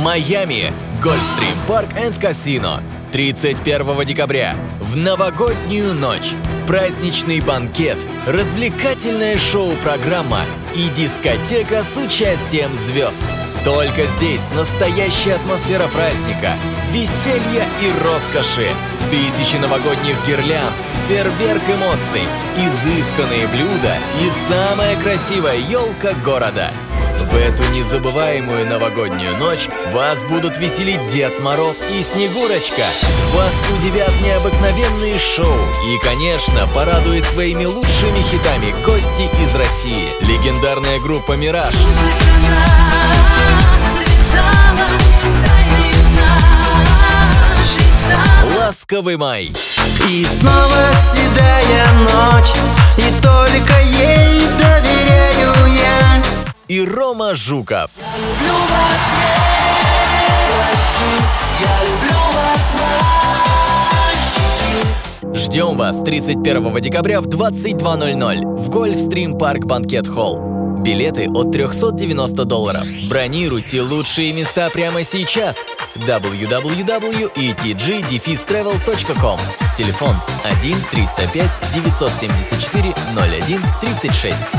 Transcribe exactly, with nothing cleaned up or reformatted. Майами. Гольфстрим Парк энд Кассино. тридцать первого декабря. В новогоднюю ночь. Праздничный банкет, развлекательное шоу-программа и дискотека с участием звезд. Только здесь настоящая атмосфера праздника, веселья и роскоши. Тысячи новогодних гирлянд, фейерверк эмоций, изысканные блюда и самая красивая елка города. В эту незабываемую новогоднюю ночь вас будут веселить Дед Мороз и Снегурочка. Вас удивят необыкновенные шоу и, конечно, порадует своими лучшими хитами гости из России. Легендарная группа «Мираж». «Ласковый май». И снова седая ночь, и только ей доверяю я. И Рома Жуков. Я люблю вас, девочки, я люблю вас, мальчики. Ждем вас тридцать первого декабря в двадцать два ноль ноль в Гольфстрим Парк Банкет Холл. Билеты от трёхсот девяноста долларов. Бронируйте лучшие места прямо сейчас. дабл ю дабл ю дабл ю точка и ти джи дефис тревел точка ком. Телефон один триста пять девятьсот семьдесят четыре ноль один тридцать шесть.